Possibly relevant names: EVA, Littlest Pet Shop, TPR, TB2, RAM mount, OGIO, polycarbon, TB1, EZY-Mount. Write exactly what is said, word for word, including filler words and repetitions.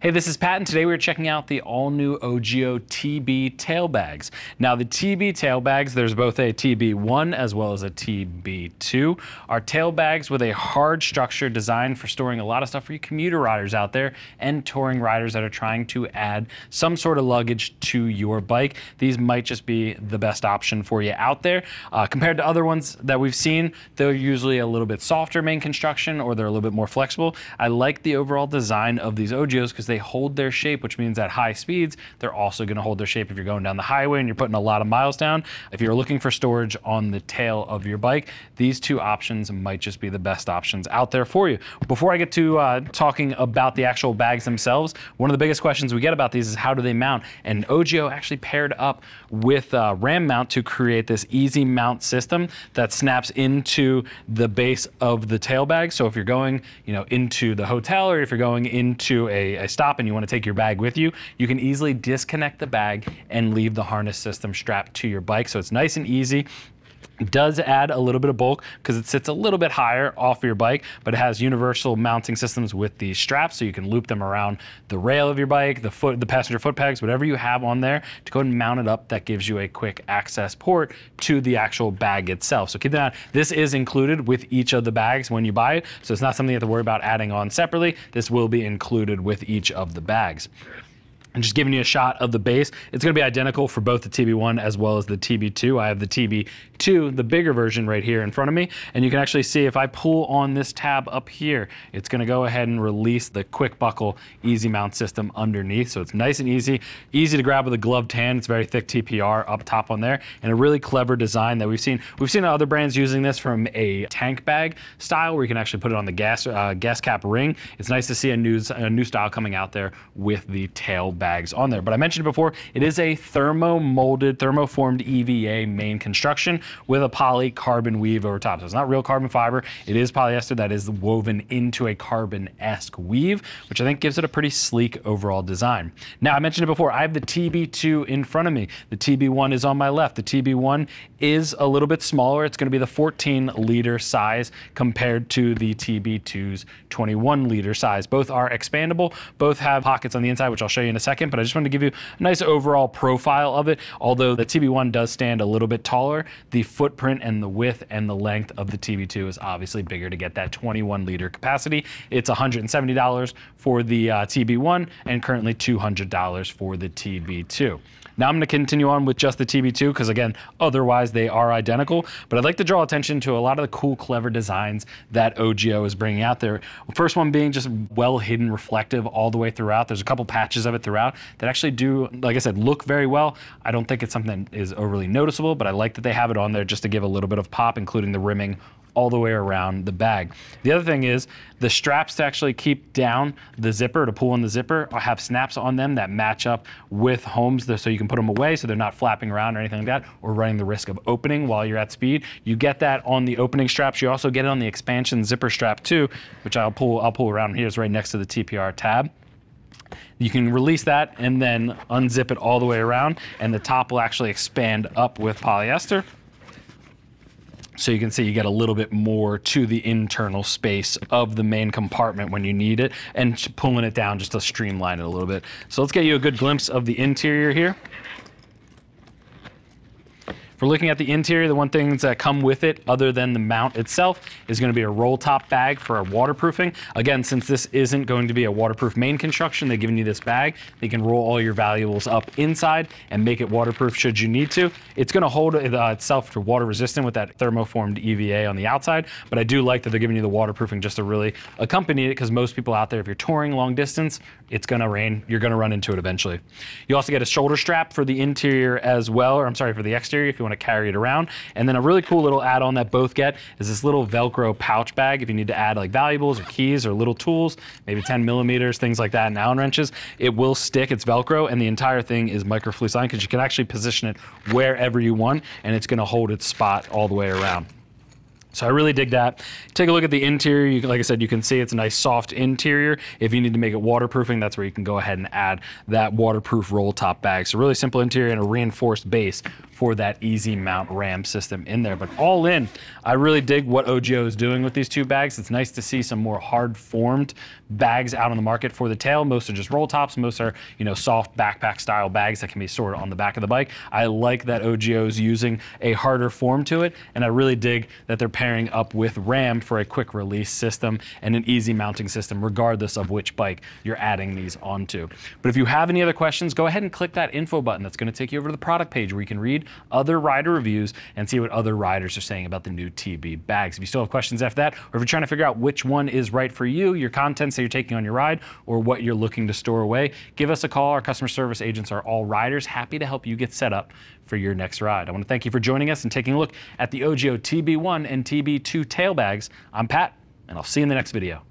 Hey, this is Pat, and today we're checking out the all-new OGIO T B tail bags. Now, the T B tail bags, there's both a T B one as well as a T B two, are tail bags with a hard structure designed for storing a lot of stuff for you commuter riders out there and touring riders that are trying to add some sort of luggage to your bike. These might just be the best option for you out there. Uh, compared to other ones that we've seen, they're usually a little bit softer main construction, or they're a little bit more flexible. I like the overall design of these OGIOs because they hold their shape, which means at high speeds, they're also going to hold their shape if you're going down the highway and you're putting a lot of miles down. If you're looking for storage on the tail of your bike, these two options might just be the best options out there for you. Before I get to uh, talking about the actual bags themselves, one of the biggest questions we get about these is how do they mount? And OGIO actually paired up with uh, RAM mount to create this easy mount system that snaps into the base of the tail bag. So if you're going, you know, into the hotel, or if you're going into a, a stop and you want to take your bag with you, you can easily disconnect the bag and leave the harness system strapped to your bike. So it's nice and easy. It does add a little bit of bulk because it sits a little bit higher off your bike, but it has universal mounting systems with the straps, so you can loop them around the rail of your bike, the foot, the passenger foot pegs, whatever you have on there to go ahead and mount it up. That gives you a quick access port to the actual bag itself. So keep that on. This is included with each of the bags when you buy it, so it's not something you have to worry about adding on separately. This will be included with each of the bags. And just giving you a shot of the base, it's going to be identical for both the T B one as well as the T B two. I have the T B two, the bigger version, right here in front of me, and you can actually see if I pull on this tab up here, it's going to go ahead and release the quick buckle easy mount system underneath. So it's nice and easy, easy to grab with a gloved hand. It's very thick T P R up top on there, and a really clever design that we've seen. We've seen other brands using this from a tank bag style, where you can actually put it on the gas uh, gas cap ring. It's nice to see a new a new style coming out there with the tail bag. bags on there. But I mentioned before, it is a thermo-molded, thermoformed E V A main construction with a polycarbon weave over top. So it's not real carbon fiber. It is polyester that is woven into a carbon-esque weave, which I think gives it a pretty sleek overall design. Now, I mentioned it before, I have the T B two in front of me. The T B one is on my left. The T B one is a little bit smaller. It's going to be the fourteen liter size compared to the T B two's twenty-one liter size. Both are expandable. Both have pockets on the inside, which I'll show you in a second. But I just wanted to give you a nice overall profile of it. Although the T B one does stand a little bit taller, the footprint and the width and the length of the T B two is obviously bigger to get that twenty-one liter capacity. It's one hundred seventy dollars for the uh, T B one and currently two hundred dollars for the T B two. Now I'm going to continue on with just the T B two because, again, otherwise they are identical. But I'd like to draw attention to a lot of the cool, clever designs that OGIO is bringing out there. First one being just well-hidden reflective all the way throughout. There's a couple patches of it throughout that actually do, like I said, look very well. I don't think it's something that is overly noticeable, but I like that they have it on there just to give a little bit of pop, including the rimming all the way around the bag. The other thing is the straps to actually keep down the zipper, to pull on the zipper, I have snaps on them that match up with homes so you can put them away so they're not flapping around or anything like that or running the risk of opening while you're at speed. You get that on the opening straps. You also get it on the expansion zipper strap too, which I'll pull, I'll pull around here. It's right next to the T P R tab. You can release that and then unzip it all the way around, and the top will actually expand up with polyester. So you can see you get a little bit more to the internal space of the main compartment when you need it, and pulling it down just to streamline it a little bit. So let's get you a good glimpse of the interior here. If we're looking at the interior, the one things that come with it, other than the mount itself, is going to be a roll top bag for waterproofing. Again, since this isn't going to be a waterproof main construction, they've given you this bag. They can roll all your valuables up inside and make it waterproof should you need to. It's going to hold it, uh, itself to water resistant with that thermoformed E V A on the outside, but I do like that they're giving you the waterproofing just to really accompany it, because most people out there, if you're touring long distance, it's going to rain. You're going to run into it eventually. You also get a shoulder strap for the interior as well, or I'm sorry, for the exterior if you want to carry it around. And then a really cool little add-on that both get is this little Velcro pouch bag if you need to add like valuables or keys or little tools, maybe ten millimeters, things like that, and Allen wrenches. It will stick, it's Velcro, and the entire thing is microfleece lined because you can actually position it wherever you want, and it's going to hold its spot all the way around. So I really dig that. Take a look at the interior. You, like I said, you can see it's a nice soft interior. If you need to make it waterproofing, that's where you can go ahead and add that waterproof roll top bag. So really simple interior and a reinforced base for that easy mount RAM system in there. But all in, I really dig what O G I O is doing with these two bags. It's nice to see some more hard formed bags out on the market for the tail. Most are just roll tops. Most are, you know, soft backpack style bags that can be sorted on the back of the bike. I like that O G I O is using a harder form to it, and I really dig that they're pairing up with RAM for a quick release system and an easy mounting system, regardless of which bike you're adding these onto. But if you have any other questions, go ahead and click that info button. That's going to take you over to the product page where you can read other rider reviews and see what other riders are saying about the new T B bags. If you still have questions after that, or if you're trying to figure out which one is right for you, your contents that you're taking on your ride, or what you're looking to store away, give us a call. Our customer service agents are all riders, happy to help you get set up for your next ride. I want to thank you for joining us and taking a look at the O G I O T B one and T B two tail bags. I'm Pat, and I'll see you in the next video.